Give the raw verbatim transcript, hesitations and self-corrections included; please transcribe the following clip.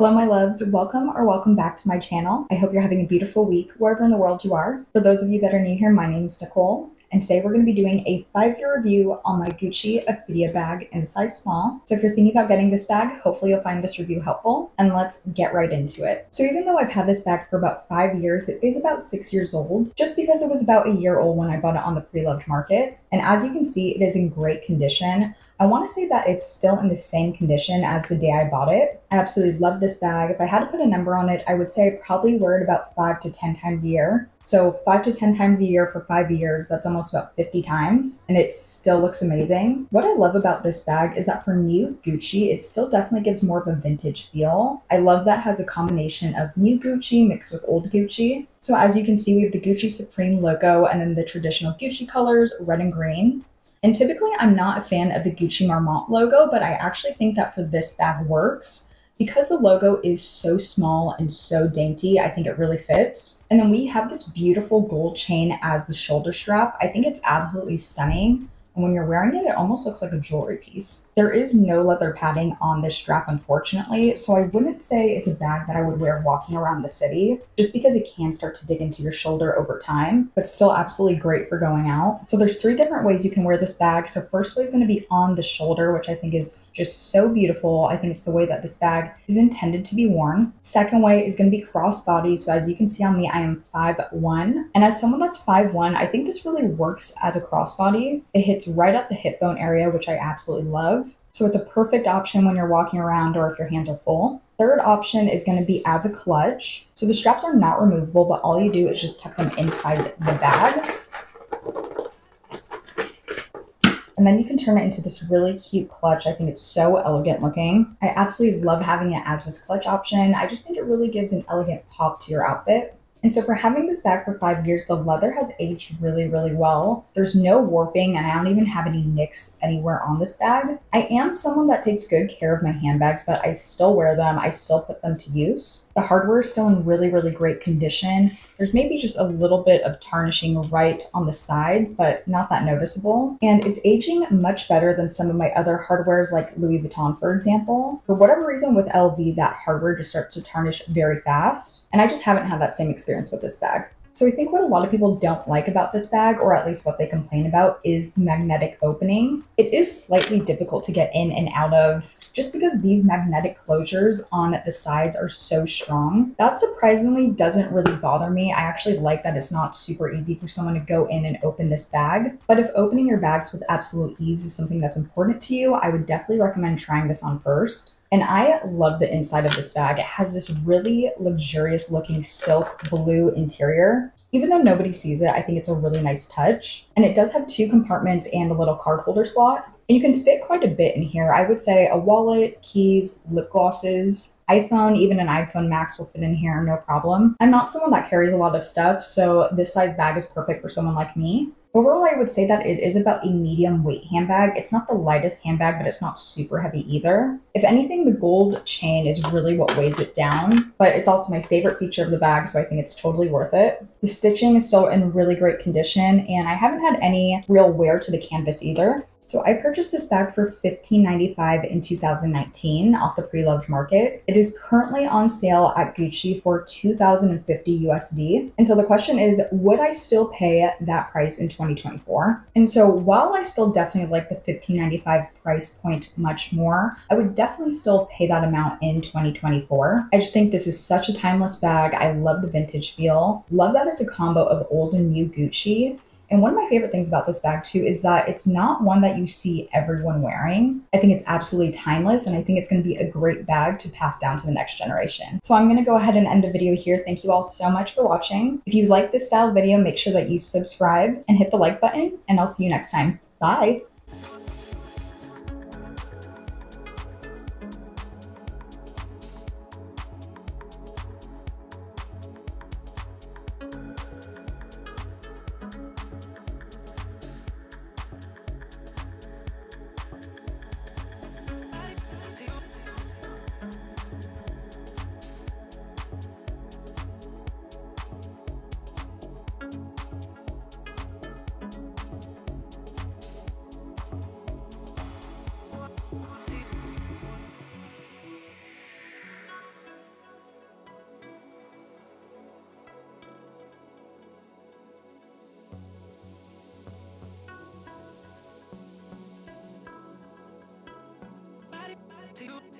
Hello my loves, welcome or welcome back to my channel. I hope you're having a beautiful week wherever in the world you are. For those of you that are new here, my name is Nicole and today we're going to be doing a five-year review on my Gucci Ophidia bag in size small. So if you're thinking about getting this bag, hopefully you'll find this review helpful and let's get right into it. So even though I've had this bag for about five years, it is about six years old just because it was about a year old when I bought it on the pre-loved market. And as you can see, it is in great condition. I want to say that it's still in the same condition as the day I bought it. I absolutely love this bag. If I had to put a number on it, I would say I probably wear it about five to ten times a year. So five to ten times a year for five years, that's almost about fifty times, and it still looks amazing. What I love about this bag is that for new Gucci, it still definitely gives more of a vintage feel. I love that it has a combination of new Gucci mixed with old Gucci. So as you can see, we have the Gucci Supreme logo and then the traditional Gucci colors, red and green. And typically I'm not a fan of the Gucci Marmont logo, but I actually think that for this bag works. Because the logo is so small and so dainty, I think it really fits. And then we have this beautiful gold chain as the shoulder strap. I think it's absolutely stunning. And when you're wearing it, it almost looks like a jewelry piece. There is no leather padding on this strap, unfortunately, so I wouldn't say it's a bag that I would wear walking around the city, just because it can start to dig into your shoulder over time, but still absolutely great for going out. So there's three different ways you can wear this bag. So firstly is going to be on the shoulder, which I think is just so beautiful. I think it's the way that this bag is intended to be worn. Second way is going to be crossbody. So as you can see on me, I am five one. And as someone that's five one, I think this really works as a crossbody. It hits right at the hip bone area, which I absolutely love. So it's a perfect option when you're walking around or if your hands are full. Third option is going to be as a clutch. So the straps are not removable, but all you do is just tuck them inside the bag. And then you can turn it into this really cute clutch. I think it's so elegant looking. I absolutely love having it as this clutch option. I just think it really gives an elegant pop to your outfit. And so for having this bag for five years, the leather has aged really, really well. There's no warping and I don't even have any nicks anywhere on this bag. I am someone that takes good care of my handbags, but I still wear them. I still put them to use. The hardware is still in really, really great condition. There's maybe just a little bit of tarnishing right on the sides, but not that noticeable. And it's aging much better than some of my other hardwares like Louis Vuitton, for example. For whatever reason with L V, that hardware just starts to tarnish very fast. And I just haven't had that same experience with this bag. So I think what a lot of people don't like about this bag, or at least what they complain about, is the magnetic opening. It is slightly difficult to get in and out of just because these magnetic closures on the sides are so strong. That surprisingly doesn't really bother me. I actually like that it's not super easy for someone to go in and open this bag. But if opening your bags with absolute ease is something that's important to you, I would definitely recommend trying this on first. And I love the inside of this bag. It has this really luxurious looking silk blue interior. Even though nobody sees it, I think it's a really nice touch. And it does have two compartments and a little card holder slot. And you can fit quite a bit in here. I would say a wallet, keys, lip glosses, iPhone, even an iPhone Max will fit in here, no problem. I'm not someone that carries a lot of stuff, so this size bag is perfect for someone like me. Overall, I would say that it is about a medium weight handbag. It's not the lightest handbag, but it's not super heavy either. If anything, the gold chain is really what weighs it down, but it's also my favorite feature of the bag, so I think it's totally worth it. The stitching is still in really great condition, and I haven't had any real wear to the canvas either. So I purchased this bag for fifteen ninety-five in two thousand nineteen off the pre-loved market. It is currently on sale at Gucci for two thousand fifty U S D. And so the question is, would I still pay that price in twenty twenty-four? And so while I still definitely like the fifteen ninety-five price point much more, I would definitely still pay that amount in twenty twenty-four. I just think this is such a timeless bag. I love the vintage feel. Love that it's a combo of old and new Gucci. And one of my favorite things about this bag too is that it's not one that you see everyone wearing. I think it's absolutely timeless and I think it's going to be a great bag to pass down to the next generation. So I'm going to go ahead and end the video here. Thank you all so much for watching. If you like this style of video, make sure that you subscribe and hit the like button and I'll see you next time. Bye! two.